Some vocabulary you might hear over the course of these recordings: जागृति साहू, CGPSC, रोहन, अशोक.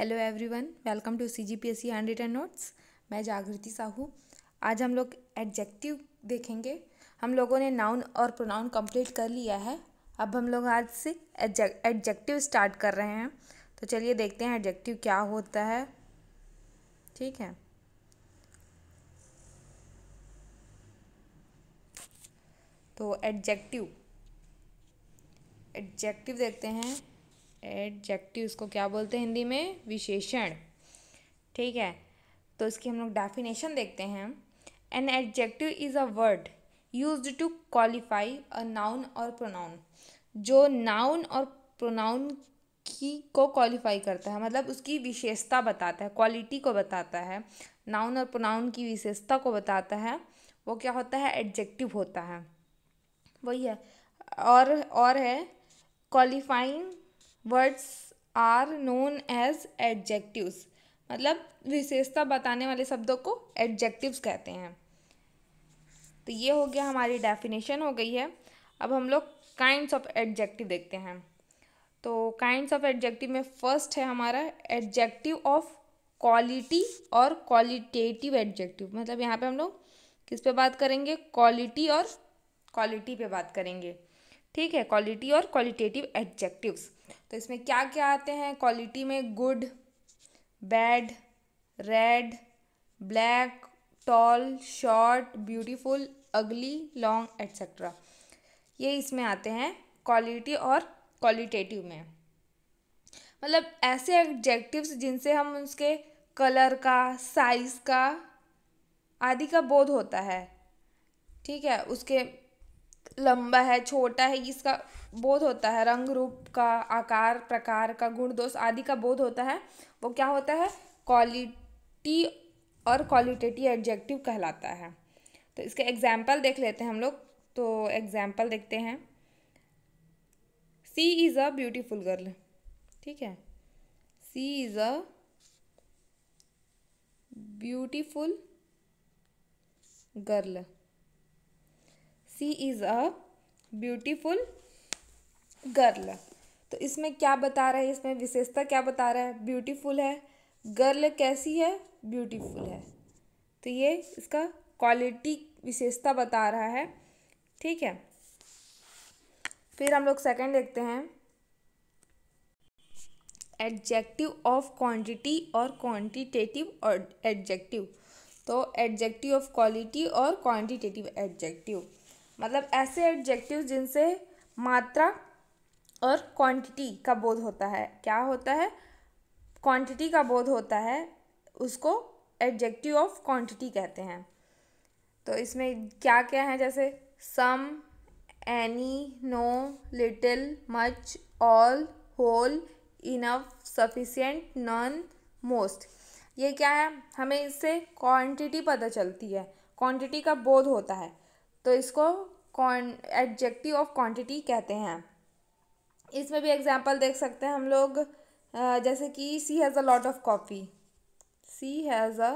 Hello everyone, welcome to CGPSC hand written notes. मैं जागृति साहू। आज हम लोग एडजेक्टिव देखेंगे। हम लोगों ने नाउन और प्रोनाउन कंप्लीट कर लिया है। अब हम लोग आज से एडजेक्टिव स्टार्ट कर रहे हैं। तो चलिए देखते हैं एडजेक्टिव क्या होता है। ठीक है, तो एडजेक्टिव देखते हैं। एडजेक्टिव इसको क्या बोलते हैं हिंदी में? विशेषण। ठीक है, तो इसकी हम लोग डेफिनेशन देखते हैं। An adjective is a word used to qualify a noun और प्रोनाउन। जो नाउन और प्रोनाउन की को क्वालिफाई करता है, मतलब उसकी विशेषता बताता है, क्वालिटी को बताता है, नाउन और प्रोनाउन की विशेषता को बताता है, वो क्या होता है? एडजेक्टिव होता है। वही है। और है qualifying words are known as adjectives, मतलब विशेषता बताने वाले शब्दों को एडजेक्टिव्स कहते हैं। तो ये हो गया, हमारी डेफिनेशन हो गई है। अब हम लोग काइंड्स ऑफ एडजेक्टिव देखते हैं। तो काइंड्स ऑफ एडजेक्टिव में फर्स्ट है हमारा एडजेक्टिव ऑफ क्वालिटी और क्वालिटेटिव एडजेक्टिव। मतलब यहाँ पे हम लोग किस पे बात करेंगे? क्वालिटी और क्वालिटी पे बात करेंगे। ठीक है, क्वालिटी और क्वालिटेटिव एडजेक्टिव्स। तो इसमें क्या क्या आते हैं? क्वालिटी में good, bad, red, black, tall, short, beautiful, ugly, long, etcetera. ये इसमें आते हैं क्वालिटी और क्वालिटेटिव में। मतलब ऐसे एडजेक्टिव्स जिनसे हम उसके कलर का, साइज का आदि का बोध होता है। ठीक है, उसके लंबा है, छोटा है, इसका बोध होता है, रंग रूप का, आकार प्रकार का, गुण दोष आदि का बोध होता है। वो क्या होता है? क्वालिटी और क्वालिटेटिव एडजेक्टिव कहलाता है। तो इसके एग्जाम्पल देख लेते हैं हम लोग। तो एग्जाम्पल देखते हैं। She is a beautiful girl. ठीक है, she is a beautiful girl. She is a beautiful girl. तो इसमें क्या बता रहा है? इसमें विशेषता क्या बता रहा है? ब्यूटीफुल है। गर्ल कैसी है? ब्यूटीफुल है। तो ये इसका क्वालिटी विशेषता बता रहा है। ठीक है, फिर हम लोग सेकंड देखते हैं, एडजेक्टिव ऑफ क्वांटिटी और क्वांटिटेटिव एडजेक्टिव। तो एडजेक्टिव ऑफ क्वालिटी और क्वांटिटेटिव एडजेक्टिव, मतलब ऐसे एडजेक्टिव जिनसे मात्रा और क्वांटिटी का बोध होता है। क्या होता है? क्वांटिटी का बोध होता है, उसको एडजेक्टिव ऑफ क्वांटिटी कहते हैं। तो इसमें क्या क्या है? जैसे some, any, no, little, much, all, whole, enough, sufficient, none, most. ये क्या है? हमें इससे क्वांटिटी पता चलती है, क्वांटिटी का बोध होता है। तो इसको एडजेक्टिव ऑफ क्वांटिटी कहते हैं। इसमें भी एग्जांपल देख सकते हैं हम लोग। जैसे कि she has a lot of coffee. She has a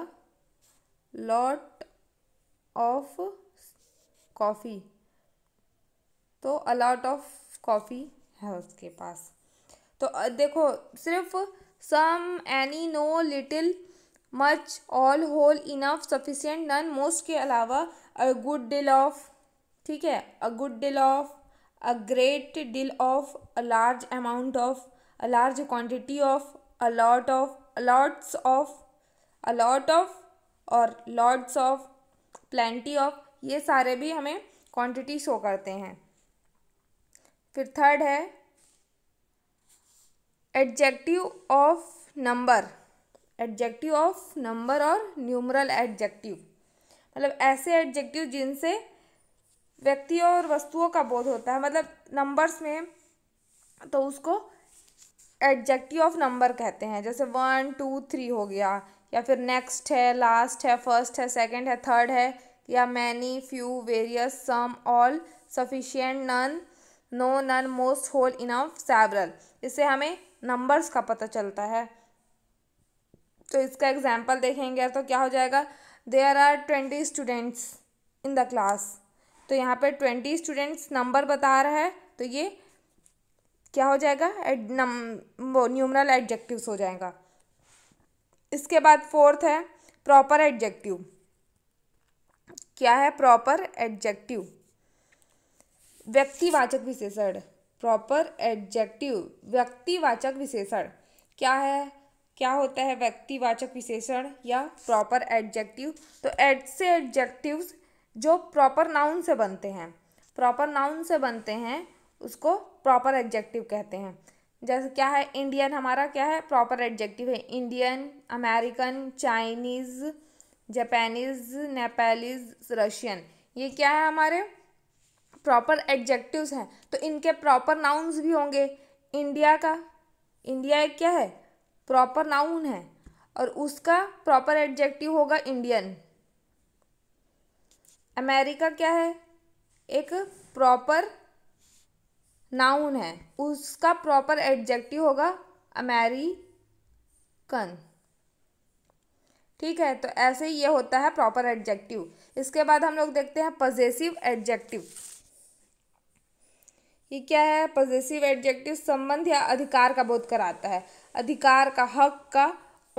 lot of coffee, तो अ लॉट ऑफ कॉफ़ी है उसके पास। तो देखो, सिर्फ some, any, no, little, much, all, whole, enough, sufficient, none, most के अलावा अ गुड डील ऑफ, ठीक है, a good deal of, a great deal of, a large amount of, a large quantity of, a lot of, a lots of, a lot of और lots of, plenty of, ये सारे भी हमें quantity show करते हैं। फिर third है adjective of number. Adjective of number और न्यूमरल एडजेक्टिव, मतलब ऐसे एडजेक्टिव जिनसे व्यक्ति और वस्तुओं का बोध होता है, मतलब नंबर्स में। तो उसको एडजेक्टिव ऑफ नंबर कहते हैं। जैसे 1, 2, 3 हो गया, या फिर नेक्स्ट है, लास्ट है, फर्स्ट है, सेकंड है, थर्ड है, या many, few, various, some, all, sufficient, none, no, none, most, whole, enough, several. इससे हमें नंबर्स का पता चलता है। तो इसका एग्जाम्पल देखेंगे तो क्या हो जाएगा? There are 20 students in the class. तो यहाँ पर 20 स्टूडेंट्स नंबर बता रहा है, तो ये क्या हो जाएगा? न्यूमरल एडजेक्टिव्स हो जाएगा। इसके बाद फोर्थ है प्रॉपर एडजेक्टिव। क्या है? प्रॉपर एडजेक्टिव, व्यक्तिवाचक विशेषण। प्रॉपर एडजेक्टिव व्यक्तिवाचक विशेषण क्या है? क्या होता है व्यक्तिवाचक विशेषण या प्रॉपर एडजेक्टिव? तो एड से एडजेक्टिव्स जो प्रॉपर नाउन से बनते हैं, प्रॉपर नाउन से बनते हैं, उसको प्रॉपर एडजेक्टिव कहते हैं। जैसे क्या है इंडियन, हमारा क्या है प्रॉपर एडजेक्टिव है Indian, American, Chinese, Japanese, Nepalese, Russian. ये क्या है हमारे प्रॉपर एडजेक्टिव्स हैं। तो इनके प्रॉपर नाउन्स भी होंगे। इंडिया का, इंडिया एक क्या है प्रॉपर नाउन है और उसका प्रॉपर एडजेक्टिव होगा इंडियन। अमेरिका क्या है? एक प्रॉपर नाउन है, उसका प्रॉपर एडजेक्टिव होगा अमेरिकन। ठीक है, तो ऐसे ही ये होता है प्रॉपर एडजेक्टिव। इसके बाद हम लोग देखते हैं पजेसिव एडजेक्टिव। ये क्या है? पजेसिव एडजेक्टिव संबंध या अधिकार का बोध कराता है, अधिकार का, हक का,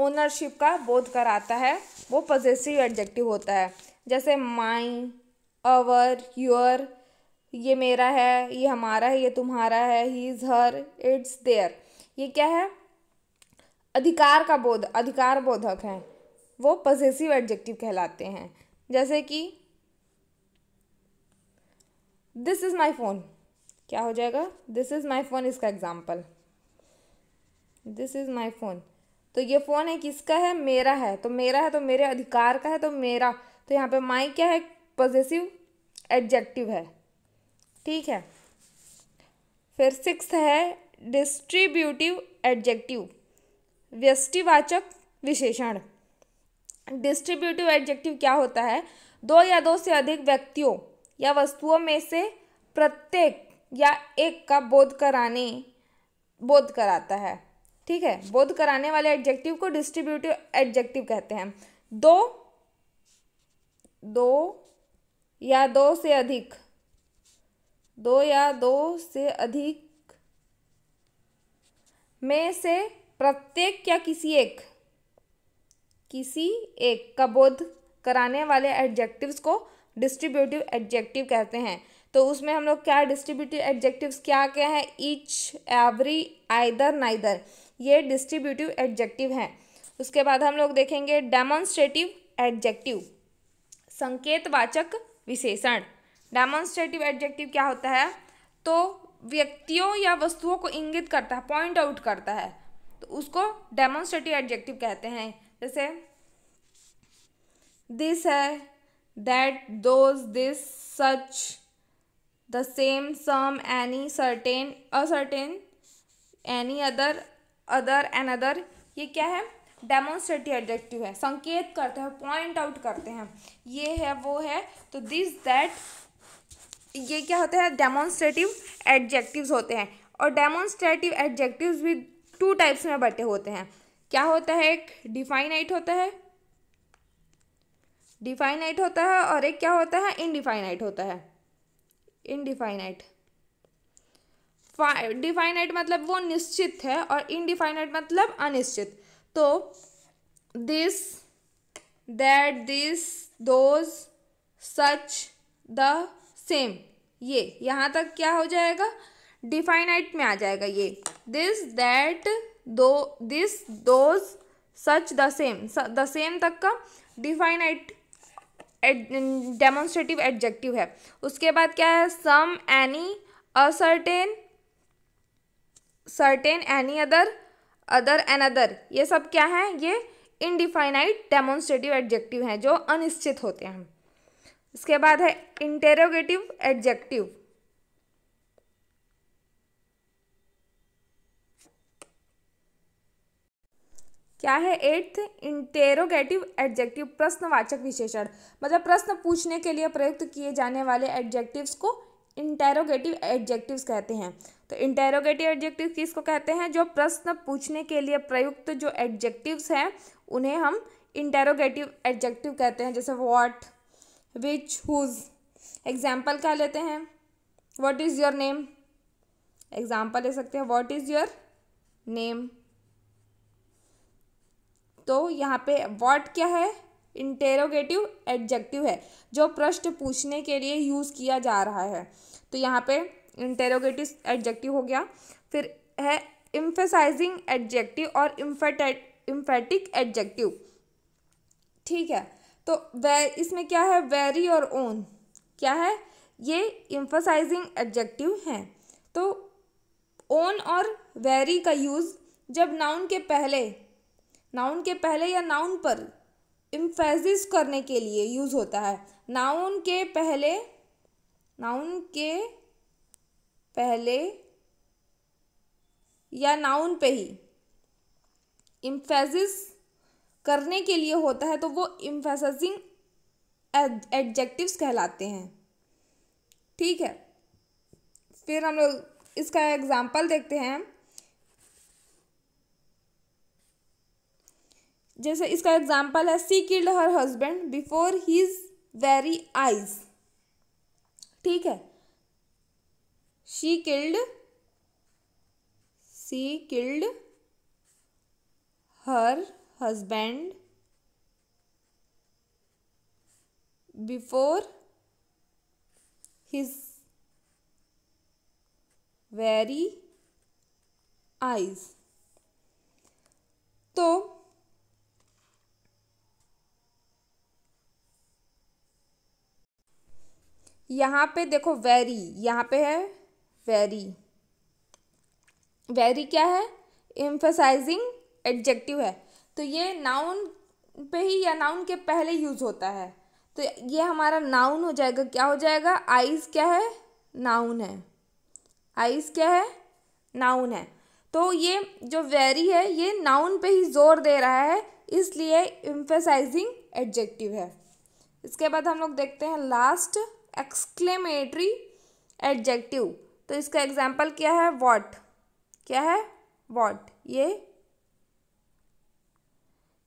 ओनरशिप का बोध कराता है, वो पजेसिव एडजेक्टिव होता है। जैसे माइन, अवर, योर, ये मेरा है, ये हमारा है, ये तुम्हारा है, हीज, हर, इट्स, देयर। ये क्या है? अधिकार का बोध, अधिकार बोधक हैं, वो पजेसिव एडजेक्टिव कहलाते हैं। जैसे कि दिस इज़ माई फ़ोन, क्या हो जाएगा? दिस इज़ माई फ़ोन, इसका example this is my phone. तो ये फ़ोन है, किसका है? मेरा है। तो मेरा है तो मेरे अधिकार का है, तो मेरा, तो यहाँ पे माई क्या है? पजेसिव एडजेक्टिव है। ठीक है, फिर सिक्स्थ है डिस्ट्रीब्यूटिव एडजेक्टिव, व्यष्टिवाचक विशेषण। डिस्ट्रीब्यूटिव एडजेक्टिव क्या होता है? दो या दो से अधिक व्यक्तियों या वस्तुओं में से प्रत्येक या एक का बोध कराता है। ठीक है, बोध कराने वाले एडजेक्टिव को डिस्ट्रीब्यूटिव एडजेक्टिव कहते हैं। दो या दो से अधिक में से प्रत्येक या किसी एक का बोध कराने वाले एडजेक्टिव्स को डिस्ट्रीब्यूटिव एडजेक्टिव कहते हैं। तो उसमें हम लोग क्या, डिस्ट्रीब्यूटिव एडजेक्टिव्स क्या क्या हैं? ईच, एवरी, आइदर, नाइदर, ये डिस्ट्रीब्यूटिव एडजेक्टिव हैं। उसके बाद हम लोग देखेंगे डेमोन्स्ट्रेटिव एडजेक्टिव, संकेतवाचक विशेषण। डेमोन्स्ट्रेटिव एडजेक्टिव क्या होता है? तो व्यक्तियों या वस्तुओं को इंगित करता है, पॉइंट आउट करता है, तो उसको डेमोन्स्ट्रेटिव एडजेक्टिव कहते हैं। जैसे दिस है, that, those, this, such, the same, some, any, certain, a certain, any other, other, N other, ये क्या है? डेमोन्स्ट्रेटिव एडजेक्टिव है, संकेत करते हैं, पॉइंट आउट करते हैं, ये है वो है। तो दिस, दैट, ये क्या होते हैं? डेमोन्स्ट्रेटिव एडजेक्टिव्स होते हैं। और डेमोन्स्ट्रेटिव एडजेक्टिव्स भी टू टाइप्स में बटे होते हैं। क्या होता है? एक डिफाइनाइट होता है, डिफाइनाइट होता है, और एक क्या होता है? इनडिफाइनाइट होता है, इनडिफाइनाइट। डिफाइनाइट मतलब वो निश्चित है और इनडिफाइनाइट मतलब अनिश्चित। तो this, that, this, those, such, the same, ये यहाँ तक क्या हो जाएगा? डिफाइनाइट में आ जाएगा ये। दिस, दैट, दो, this, those, such, the same, the same तक का डिफाइनाइट डेमोन्स्ट्रेटिव एडजेक्टिव है। उसके बाद क्या है? Some, any, a certain, certain, any other, other, N other, ये सब क्या है? ये इनडिफाइनाइट डेमोन्स्ट्रेटिव एडजेक्टिव हैं जो अनिश्चित होते हैं। उसके बाद है इंटेरोगेटिव एडजेक्टिव। क्या है? एट्थ इंटेरोगेटिव एडजेक्टिव, प्रश्नवाचक विशेषण, मतलब प्रश्न पूछने के लिए प्रयुक्त किए जाने वाले एडजेक्टिव्स को इंटेरोगेटिव एडजेक्टिव्स कहते हैं। तो इंटेरोगेटिव एडजेक्टिव किसको कहते हैं? जो प्रश्न पूछने के लिए प्रयुक्त जो एडजेक्टिव्स हैं उन्हें हम इंटेरोगेटिव एडजेक्टिव कहते हैं। जैसे व्हाट, विच, हुज। एग्जाम्पल क्या लेते हैं? What is your name, example ले सकते हैं, व्हाट इज़ योर नेम। तो यहाँ पे व्हाट क्या है, इंटेरोगेटिव एडजेक्टिव है जो प्रश्न पूछने के लिए यूज़ किया जा रहा है। तो यहाँ पे इंटेरोगेटिव एडजेक्टिव हो गया। फिर है इम्फेसाइजिंग एडजेक्टिव और इम्फेटिक एडजेक्टिव, ठीक है। तो इसमें क्या है, वेरी और ओन क्या है, ये इम्फेसाइजिंग एडजेक्टिव हैं। तो ओन और वेरी का यूज़ जब नाउन के पहले या नाउन पर इम्फेसिस करने के लिए यूज़ होता है। नाउन के पहले या नाउन पे ही इम्फेसिस करने के लिए होता है, तो वो इम्फेसाइजिंग एडजेक्टिव्स कहलाते हैं, ठीक है। फिर हम लोग इसका एग्जाम्पल देखते हैं। जैसे इसका एग्जाम्पल है, she killed her husband before his very eyes, ठीक है। She killed her husband before his very eyes. तो यहाँ पे देखो वेरी, यहाँ पे है वेरी, वेरी क्या है, एम्फसाइजिंग एडजेक्टिव है। तो ये नाउन पे ही या नाउन के पहले यूज़ होता है। तो ये हमारा नाउन हो जाएगा, क्या हो जाएगा, आइज क्या है, नाउन है, आइज क्या है, नाउन है। तो ये जो वेरी है ये नाउन पे ही जोर दे रहा है, इसलिए एम्फसाइजिंग एडजेक्टिव है। इसके बाद हम लोग देखते हैं लास्ट, एक्सक्लेमेटरी एडजेक्टिव। तो इसका एग्जाम्पल क्या है, व्हाट क्या है, व्हाट, ये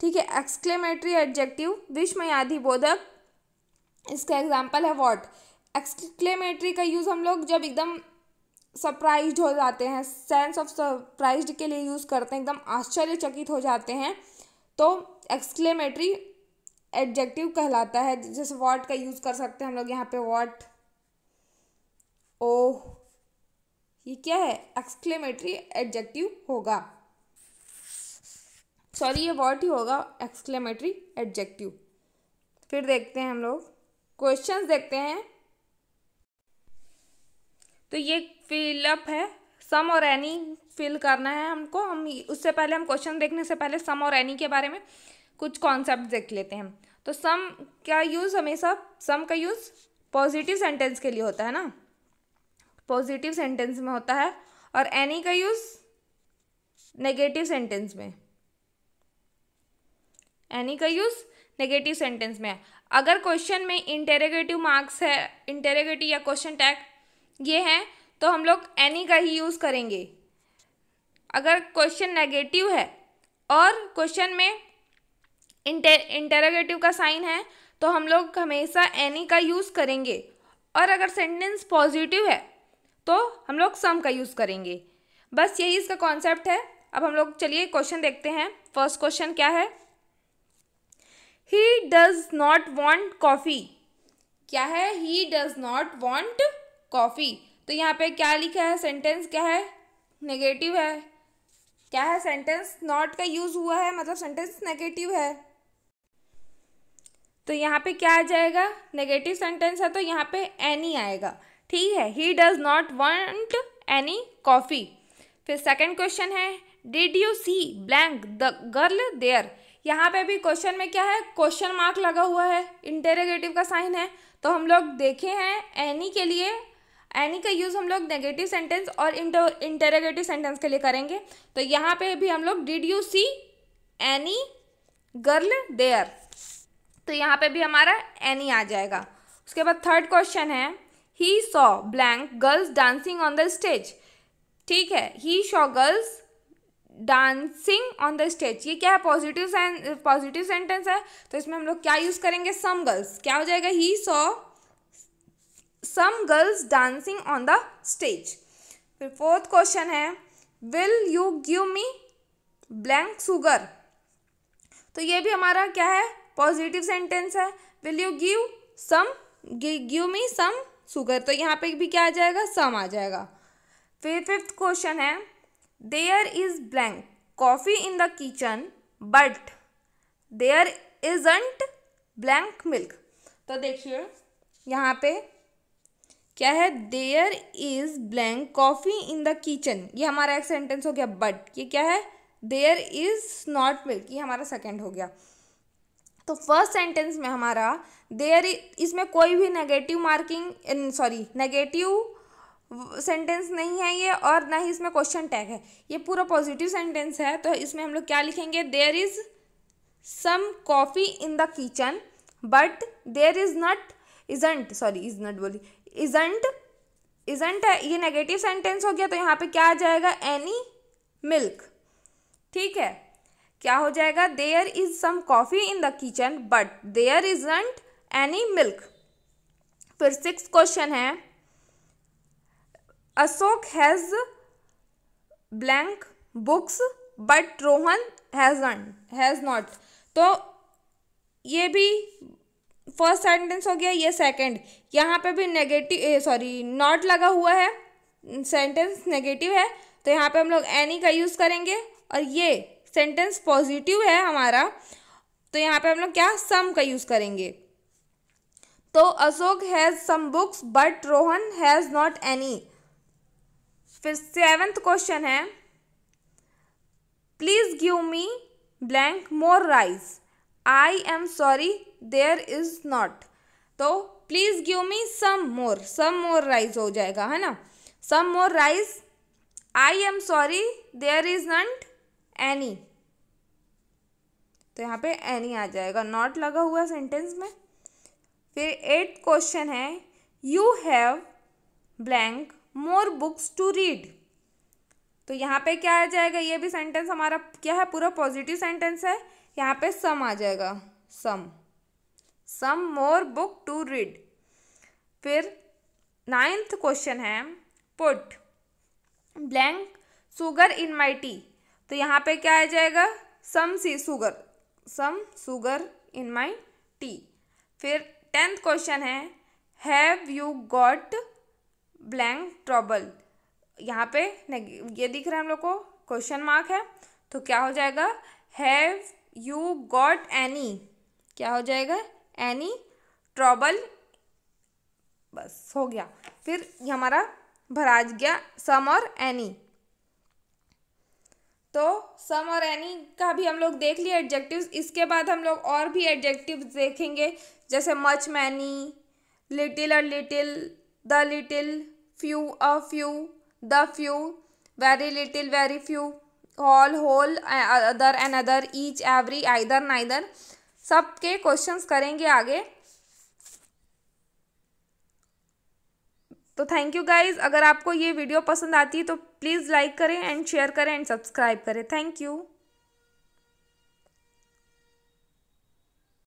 ठीक है, एक्सक्लेमेटरी एडजेक्टिव विस्मयादि बोधक। इसका एग्जाम्पल है व्हाट। एक्सक्लेमेटरी का यूज़ हम लोग जब एकदम सरप्राइज्ड हो जाते हैं, सेंस ऑफ सरप्राइज्ड के लिए यूज़ करते हैं, एकदम आश्चर्यचकित हो जाते हैं, तो एक्सक्लेमेटरी एडजेक्टिव कहलाता है। जैसे व्हाट का यूज़ कर सकते हैं हम लोग यहाँ पे, व्हाट, ओह, ये क्या है, एक्सक्लेमेटरी एडजेक्टिव होगा, सॉरी ये व्हाट ही होगा, एक्सक्लेमेटरी एडजेक्टिव। फिर देखते हैं हम लोग क्वेश्चंस देखते हैं। तो ये फिलअप है, सम और एनी फिल करना है हमको। हम उससे पहले, हम क्वेश्चन देखने से पहले सम और एनी के बारे में कुछ कॉन्सेप्ट देख लेते हैं। तो सम का यूज़ हमेशा, सम का यूज़ पॉजिटिव सेंटेंस के लिए होता है ना, पॉजिटिव सेंटेंस में होता है, और एनी का यूज़ नेगेटिव सेंटेंस में, एनी का यूज़ नेगेटिव सेंटेंस में है। अगर क्वेश्चन में इंटेरोगेटिव मार्क्स है, इंटेरोगेटिव या क्वेश्चन टैग ये हैं, तो हम लोग एनी का ही यूज़ करेंगे। अगर क्वेश्चन नेगेटिव है और क्वेश्चन में इंटेरोगेटिव का साइन है, तो हम लोग हमेशा एनी का यूज़ करेंगे। और अगर सेंटेंस पॉजिटिव है तो हम लोग सम का यूज़ करेंगे। बस यही इसका कॉन्सेप्ट है। अब हम लोग चलिए क्वेश्चन देखते हैं। फर्स्ट क्वेश्चन क्या है, he does not want coffee, क्या है, he does not want coffee. तो यहाँ पे क्या लिखा है, सेंटेंस क्या है, नेगेटिव है, क्या है, सेंटेंस नॉट का यूज़ हुआ है, मतलब सेंटेंस नेगेटिव है। तो यहाँ पे क्या आ जाएगा, नेगेटिव सेंटेंस है, तो यहाँ पे एनी आएगा, ठीक है, he does not want any coffee. फिर सेकंड क्वेश्चन है, did you see blank the girl there. यहाँ पे भी क्वेश्चन में क्या है, क्वेश्चन मार्क लगा हुआ है, इंटेरोगेटिव का साइन है, तो हम लोग देखे हैं एनी के लिए, एनी का यूज़ हम लोग नेगेटिव सेंटेंस और इंटेरोगेटिव सेंटेंस के लिए करेंगे। तो यहाँ पे भी हम लोग did you see any girl there, तो यहाँ पे भी हमारा एनी आ जाएगा। उसके बाद थर्ड क्वेश्चन है, he saw blank girls dancing on the stage, ठीक है, he saw girls dancing on the stage, ये क्या है, पॉजिटिव सेंटेंस है, तो इसमें हम लोग क्या यूज़ करेंगे, सम गर्ल्स, क्या हो जाएगा, he saw some girls dancing on the stage. फिर फोर्थ क्वेश्चन है, will you give me blank sugar, तो ये भी हमारा क्या है, पॉजिटिव सेंटेंस है। Will you give me some sugar, तो यहाँ पे भी क्या आ जाएगा, सम आ जाएगा। फिर फिफ्थ क्वेश्चन है, there is blank coffee in the kitchen but there isn't blank milk. तो देखिए यहाँ पे क्या है, there is blank coffee in the kitchen, ये हमारा एक सेंटेंस हो गया। बट ये क्या है, देयर इज नॉट मिल्क, ये हमारा सेकेंड हो गया। तो फर्स्ट सेंटेंस में हमारा देयर, इसमें कोई भी नेगेटिव मार्किंग नेगेटिव सेंटेंस नहीं है ये, और ना ही इसमें क्वेश्चन टैग है, ये पूरा पॉजिटिव सेंटेंस है। तो इसमें हम लोग क्या लिखेंगे, there is some coffee in the kitchen but there is not isn't है, ये नेगेटिव सेंटेंस हो गया। तो यहाँ पे क्या आ जाएगा, एनी मिल्क। ठीक है, क्या हो जाएगा, there is some coffee in the kitchen but there isn't any milk. फिर सिक्स्थ क्वेश्चन है, अशोक has blank books but रोहन has not. तो ये भी फर्स्ट सेंटेंस हो गया, ये सेकंड। यहाँ पे भी नेगेटिव नॉट लगा हुआ है, सेंटेंस नेगेटिव है, तो यहाँ पे हम लोग एनी का यूज़ करेंगे। और ये सेंटेंस पॉजिटिव है हमारा, तो यहाँ पे हम लोग क्या, सम का यूज़ करेंगे। तो अशोक has some books but रोहन has not any. फिर सेवेंथ क्वेश्चन है, please give me blank more rice I am sorry there is not. तो please give me some more rice हो जाएगा, है ना, some more rice I am sorry there is not any. तो यहाँ पे एनी आ जाएगा, नॉट लगा हुआ सेंटेंस में। फिर एट क्वेश्चन है, you have blank more books to read. तो यहाँ पे क्या आ जाएगा, ये भी सेंटेंस हमारा क्या है, पूरा पॉजिटिव सेंटेंस है। यहाँ पे सम आ जाएगा, some more book to read. फिर नाइन्थ क्वेश्चन है, put blank sugar in my tea. तो यहाँ पे क्या आ जाएगा, some sugar in my tea. फिर टेंथ क्वेश्चन है, have you got blank trouble. यहाँ पे ये दिख रहा है हम लोग को क्वेश्चन मार्क है, तो क्या हो जाएगा, हैव यू गॉट एनी, क्या हो जाएगा, एनी ट्रबल, बस हो गया। फिर ये हमारा भराज गया सम और एनी। तो सम और एनी का भी हम लोग देख लिए एडजेक्टिव्स। इसके बाद हम लोग और भी एडजेक्टिव्स देखेंगे, जैसे मच, मैनी, लिटिल और little, the little, few, a few, the few, very little, very few, all, whole, other, N other, each, every, either, neither. सब के क्वेश्चंस करेंगे आगे। तो थैंक यू गाइज, अगर आपको ये वीडियो पसंद आती है तो प्लीज़ लाइक करें एंड शेयर करें एंड सब्सक्राइब करें। Thank you.